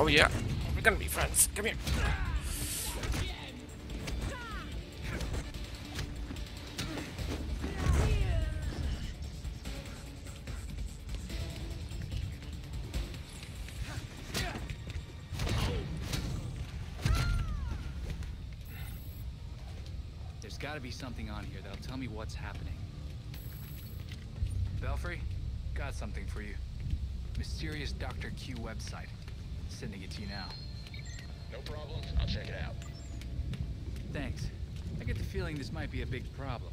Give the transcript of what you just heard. Oh yeah, we're gonna be friends. Come here. There's gotta be something on here that'll tell me what's happening. Belfry, got something for you. Mysterious Dr. Q website. Sending it to you now. No problem. I'll check it out. Thanks. I get the feeling this might be a big problem.